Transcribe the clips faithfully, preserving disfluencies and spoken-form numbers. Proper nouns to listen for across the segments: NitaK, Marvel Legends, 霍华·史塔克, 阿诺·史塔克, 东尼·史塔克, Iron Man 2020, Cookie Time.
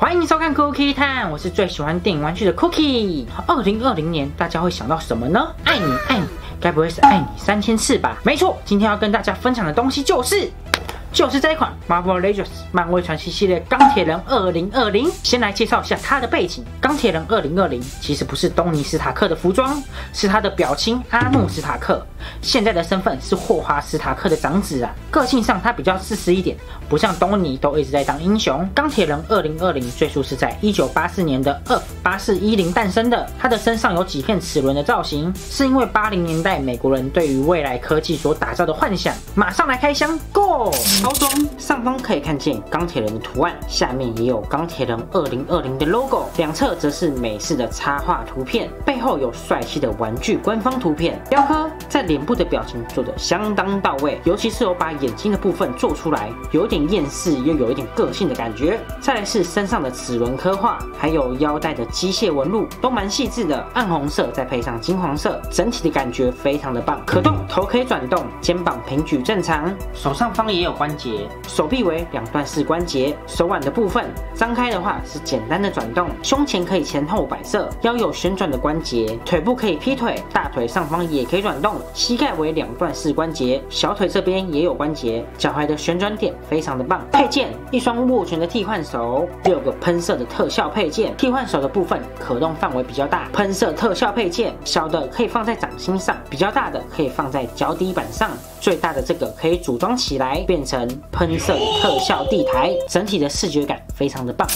欢迎收看 Cookie Time， 我是最喜欢电影玩具的 Cookie。二零二零年大家会想到什么呢？爱你爱你，该不会是爱你三千次吧？没错，今天要跟大家分享的东西就是。就是这一款 Marvel Legends 漫威传奇系列钢铁人二零二零。先来介绍一下它的背景。钢铁人二零二零其实不是东尼·史塔克的服装，是他的表亲阿诺·史塔克。现在的身份是霍华·史塔克的长子啊。个性上他比较自私一点，不像东尼都一直在当英雄。钢铁人二零二零最初是在一九八四年的 二八四一零诞生的。他的身上有几片齿轮的造型，是因为八零年代美国人对于未来科技所打造的幻想。马上来开箱 ，Go！包装上方可以看见钢铁人的图案，下面也有钢铁人二零二零的 logo， 两侧则是美式的插画图片，背后有帅气的玩具官方图片。雕刻在脸部的表情做得相当到位，尤其是有把眼睛的部分做出来，有点厌世又有一点个性的感觉。再来是身上的齿轮刻画，还有腰带的机械纹路，都蛮细致的，暗红色再配上金黄色，整体的感觉非常的棒。可动，头可以转动，肩膀平举正常，手上方也有关。手臂为两段式关节，手腕的部分张开的话是简单的转动，胸前可以前后摆设，腰有旋转的关节，腿部可以劈腿，大腿上方也可以转动，膝盖为两段式关节，小腿这边也有关节，脚踝的旋转点非常的棒。配件一双握拳的替换手，六个喷射的特效配件，替换手的部分可动范围比较大，喷射特效配件小的可以放在掌心上，比较大的可以放在脚底板上，最大的这个可以组装起来变成喷射特效地台，整体的视觉感非常的棒。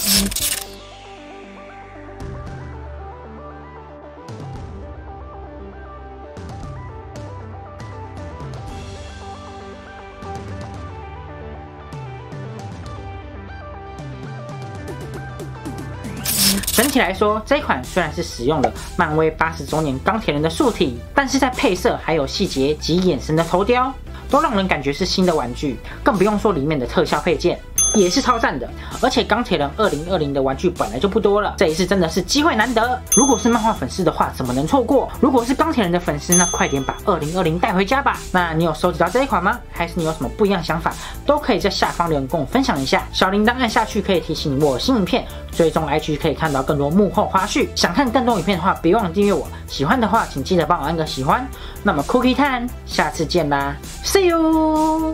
整体来说，这一款虽然是使用了漫威八十周年钢铁人的素体，但是在配色还有细节及眼神的头雕，都让人感觉是新的玩具，更不用说里面的特效配件也是超赞的。而且钢铁人二零二零的玩具本来就不多了，这一次真的是机会难得。如果是漫画粉丝的话，怎么能错过？如果是钢铁人的粉丝呢，快点把二零二零带回家吧。那你有收集到这一款吗？还是你有什么不一样的想法？都可以在下方留言跟我分享一下。小铃铛按下去可以提醒我新影片，追踪 I G 可以看到更多幕后花絮。想看更多影片的话，别忘了订阅我。喜欢的话，请记得帮我按个喜欢。那么 Cookie Time， 下次见啦 ，See you。